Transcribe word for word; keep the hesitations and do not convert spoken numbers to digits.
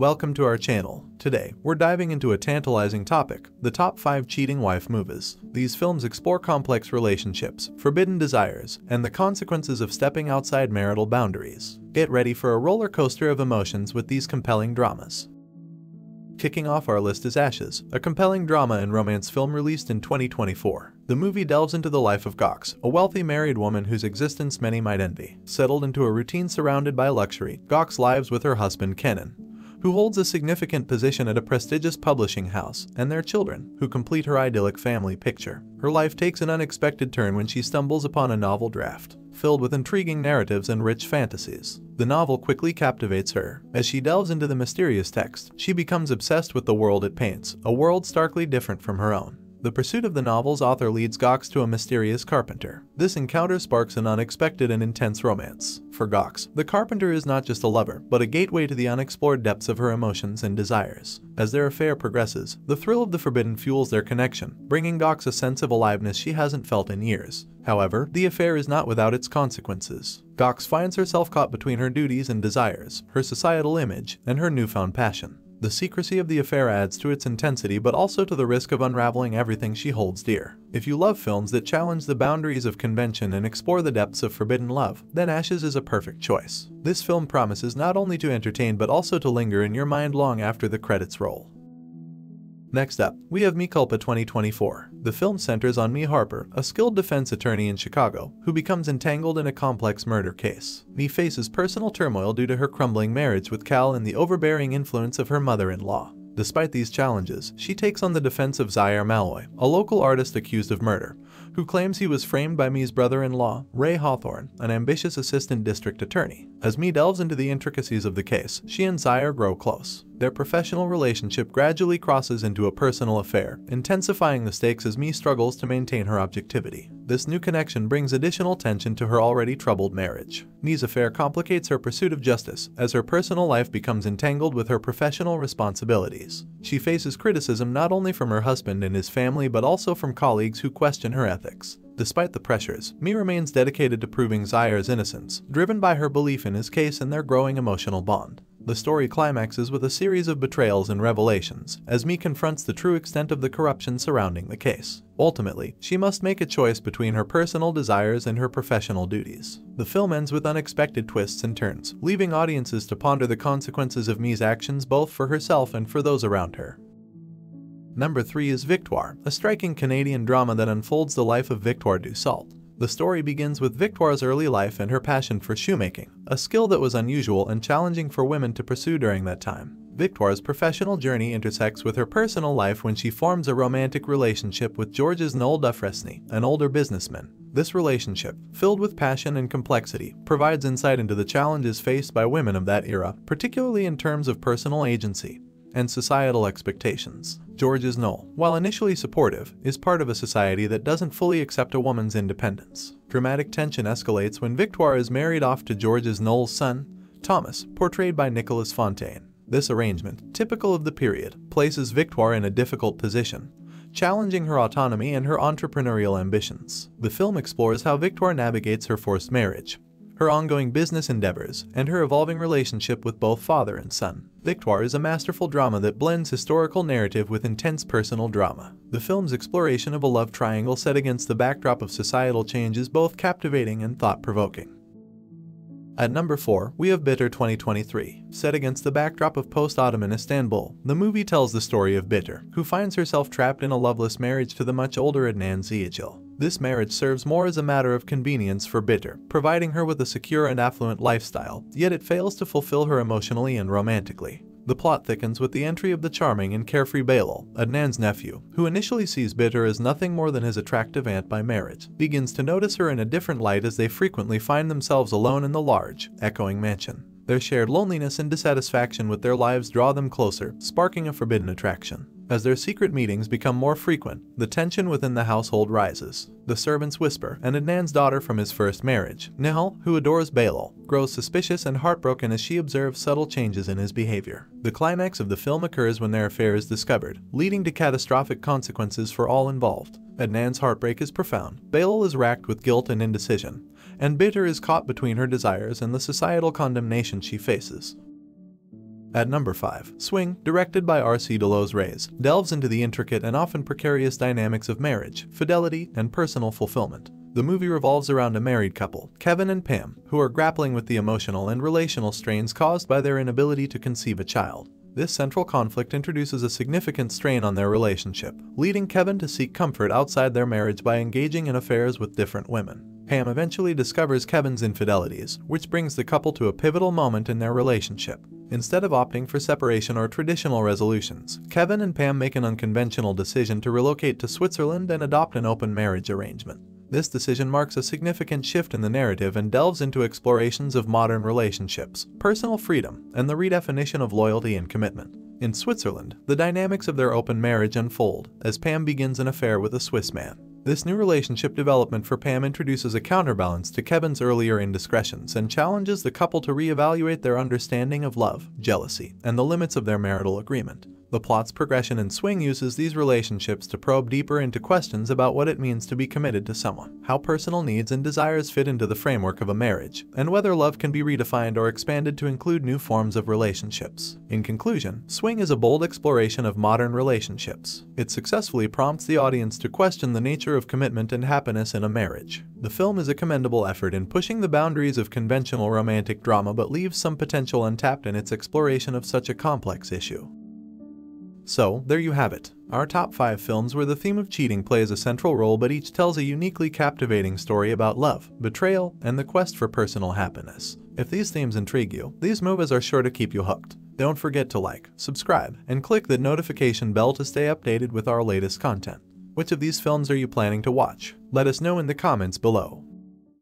Welcome to our channel. Today, we're diving into a tantalizing topic, the top five cheating wife movies. These films explore complex relationships, forbidden desires, and the consequences of stepping outside marital boundaries. Get ready for a roller coaster of emotions with these compelling dramas. Kicking off our list is Ashes, a compelling drama and romance film released in twenty twenty-four. The movie delves into the life of Gox, a wealthy married woman whose existence many might envy. Settled into a routine surrounded by luxury, Gox lives with her husband Kenan, who holds a significant position at a prestigious publishing house, and their children, who complete her idyllic family picture. Her life takes an unexpected turn when she stumbles upon a novel draft, filled with intriguing narratives and rich fantasies. The novel quickly captivates her. As she delves into the mysterious text, she becomes obsessed with the world it paints, a world starkly different from her own. The pursuit of the novel's author leads Gox to a mysterious carpenter. This encounter sparks an unexpected and intense romance. For Gox, the carpenter is not just a lover, but a gateway to the unexplored depths of her emotions and desires. As their affair progresses, the thrill of the forbidden fuels their connection, bringing Gox a sense of aliveness she hasn't felt in years. However, the affair is not without its consequences. Gox finds herself caught between her duties and desires, her societal image, and her newfound passion. The secrecy of the affair adds to its intensity but also to the risk of unraveling everything she holds dear. If you love films that challenge the boundaries of convention and explore the depths of forbidden love, then Ashes is a perfect choice. This film promises not only to entertain but also to linger in your mind long after the credits roll. Next up, we have Mi Culpa twenty twenty-four. The film centers on Mi Harper, a skilled defense attorney in Chicago, who becomes entangled in a complex murder case. Mi faces personal turmoil due to her crumbling marriage with Cal and the overbearing influence of her mother-in-law. Despite these challenges, she takes on the defense of Zaire Malloy, a local artist accused of murder, who claims he was framed by Mi's brother-in-law, Ray Hawthorne, an ambitious assistant district attorney. As Mi delves into the intricacies of the case, she and Zyre grow close. Their professional relationship gradually crosses into a personal affair, intensifying the stakes as Mi struggles to maintain her objectivity. This new connection brings additional tension to her already troubled marriage. Mi's affair complicates her pursuit of justice, as her personal life becomes entangled with her professional responsibilities. She faces criticism not only from her husband and his family but also from colleagues who question her ethics. Despite the pressures, Mi remains dedicated to proving Zyre's innocence, driven by her belief in his case and their growing emotional bond. The story climaxes with a series of betrayals and revelations, as Mi confronts the true extent of the corruption surrounding the case. Ultimately, she must make a choice between her personal desires and her professional duties. The film ends with unexpected twists and turns, leaving audiences to ponder the consequences of Mi's actions both for herself and for those around her. Number three is Victoire, a striking Canadian drama that unfolds the life of Victoire Dussault. The story begins with Victoire's early life and her passion for shoemaking, a skill that was unusual and challenging for women to pursue during that time. Victoire's professional journey intersects with her personal life when she forms a romantic relationship with Georges Noël Dufresne, an older businessman. This relationship, filled with passion and complexity, provides insight into the challenges faced by women of that era, particularly in terms of personal agency and societal expectations. Georges Noël, while initially supportive, is part of a society that doesn't fully accept a woman's independence. Dramatic tension escalates when Victoire is married off to Georges Noël's son, Thomas, portrayed by Nicholas Fontaine. This arrangement, typical of the period, places Victoire in a difficult position, challenging her autonomy and her entrepreneurial ambitions. The film explores how Victoire navigates her forced marriage, her ongoing business endeavors, and her evolving relationship with both father and son. Victoire is a masterful drama that blends historical narrative with intense personal drama. The film's exploration of a love triangle set against the backdrop of societal change is both captivating and thought-provoking. At number four, we have Bihter twenty twenty-three. Set against the backdrop of post-Ottoman Istanbul, the movie tells the story of Bihter, who finds herself trapped in a loveless marriage to the much older Adnan Ziyaçil. This marriage serves more as a matter of convenience for Bihter, providing her with a secure and affluent lifestyle, yet it fails to fulfill her emotionally and romantically. The plot thickens with the entry of the charming and carefree Bael, Adnan's nephew, who initially sees Bihter as nothing more than his attractive aunt by marriage, begins to notice her in a different light as they frequently find themselves alone in the large, echoing mansion. Their shared loneliness and dissatisfaction with their lives draw them closer, sparking a forbidden attraction. As their secret meetings become more frequent, the tension within the household rises. The servants whisper, and Adnan's daughter from his first marriage, Nihal, who adores Bael, grows suspicious and heartbroken as she observes subtle changes in his behavior. The climax of the film occurs when their affair is discovered, leading to catastrophic consequences for all involved. Adnan's heartbreak is profound, Bael is racked with guilt and indecision, and Bihter is caught between her desires and the societal condemnation she faces. At number five, Swing, directed by R C de los Reyes, delves into the intricate and often precarious dynamics of marriage, fidelity, and personal fulfillment. The movie revolves around a married couple, Kevin and Pam, who are grappling with the emotional and relational strains caused by their inability to conceive a child. This central conflict introduces a significant strain on their relationship, leading Kevin to seek comfort outside their marriage by engaging in affairs with different women. Pam eventually discovers Kevin's infidelities, which brings the couple to a pivotal moment in their relationship. Instead of opting for separation or traditional resolutions, Kevin and Pam make an unconventional decision to relocate to Switzerland and adopt an open marriage arrangement. This decision marks a significant shift in the narrative and delves into explorations of modern relationships, personal freedom, and the redefinition of loyalty and commitment. In Switzerland, the dynamics of their open marriage unfold as Pam begins an affair with a Swiss man. This new relationship development for Pam introduces a counterbalance to Kevin's earlier indiscretions and challenges the couple to reevaluate their understanding of love, jealousy, and the limits of their marital agreement. The plot's progression in Swing uses these relationships to probe deeper into questions about what it means to be committed to someone, how personal needs and desires fit into the framework of a marriage, and whether love can be redefined or expanded to include new forms of relationships. In conclusion, Swing is a bold exploration of modern relationships. It successfully prompts the audience to question the nature of commitment and happiness in a marriage. The film is a commendable effort in pushing the boundaries of conventional romantic drama but leaves some potential untapped in its exploration of such a complex issue. So, there you have it. Our top five films where the theme of cheating plays a central role but each tells a uniquely captivating story about love, betrayal, and the quest for personal happiness. If these themes intrigue you, these movies are sure to keep you hooked. Don't forget to like, subscribe, and click the notification bell to stay updated with our latest content. Which of these films are you planning to watch? Let us know in the comments below.